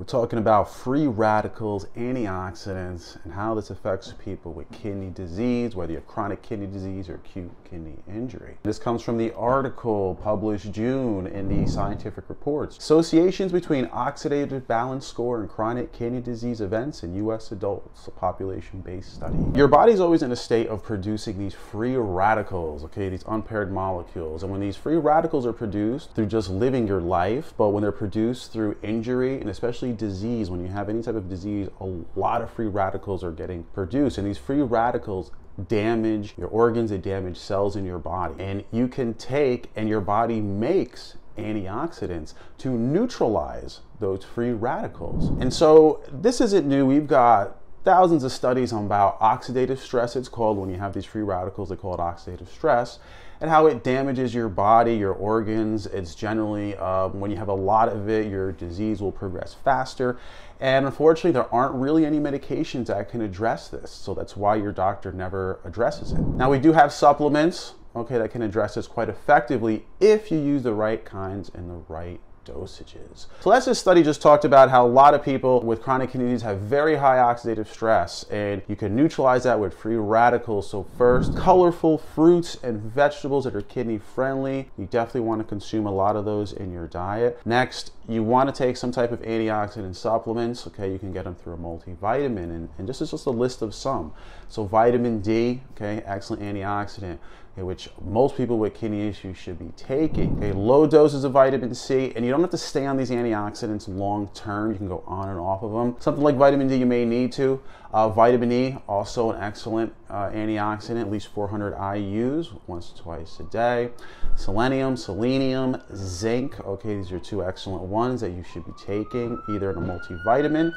We're talking about free radicals, antioxidants, and how this affects people with kidney disease, whether you have chronic kidney disease or acute kidney injury. This comes from the article published June in the Scientific Reports. Associations between oxidative balance score and chronic kidney disease events in U.S. adults, a population-based study. Your body's always in a state of producing these free radicals, okay, these unpaired molecules. And when these free radicals are produced through just living your life, but when they're produced through injury, and especially disease, when you have any type of disease, a lot of free radicals are getting produced, and these free radicals damage your organs, they damage cells in your body, and you can take, and your body makes antioxidants to neutralize those free radicals. And so this isn't new. We've got thousands of studies on about oxidative stress, it's called, when you have these free radicals, they call it oxidative stress, and how it damages your body, your organs. It's generally, when you have a lot of it, your disease will progress faster. And unfortunately, there aren't really any medications that can address this. So that's why your doctor never addresses it. Now, we do have supplements, okay, that can address this quite effectively if you use the right kinds and the right dosages. So that's this study just talked about how a lot of people with chronic kidney disease have very high oxidative stress, and you can neutralize that with free radicals. So first, colorful fruits and vegetables that are kidney friendly. You definitely want to consume a lot of those in your diet. Next, you want to take some type of antioxidant supplements. Okay, you can get them through a multivitamin, and this is just a list of some. So vitamin D, okay, excellent antioxidant, okay, which most people with kidney issues should be taking. Okay, low doses of vitamin C, and you don't have to stay on these antioxidants long term. You can go on and off of them. Something like vitamin D, you may need to. Vitamin E, also an excellent antioxidant, at least 400 IUs once or twice a day. Selenium, selenium, zinc. Okay, these are two excellent ones that you should be taking either in a multivitamin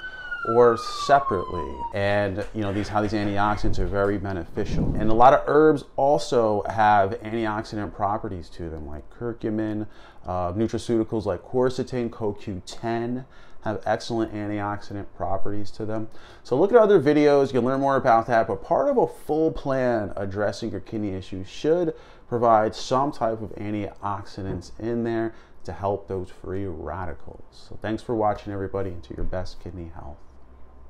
or separately. And you know, how these antioxidants are very beneficial. And a lot of herbs also have antioxidant properties to them, like curcumin, nutraceuticals like quercetin, CoQ10 have excellent antioxidant properties to them. So look at other videos, you can learn more about that, but part of a full plan addressing your kidney issues should provide some type of antioxidants in there to help those free radicals. So thanks for watching, everybody, and to your best kidney health.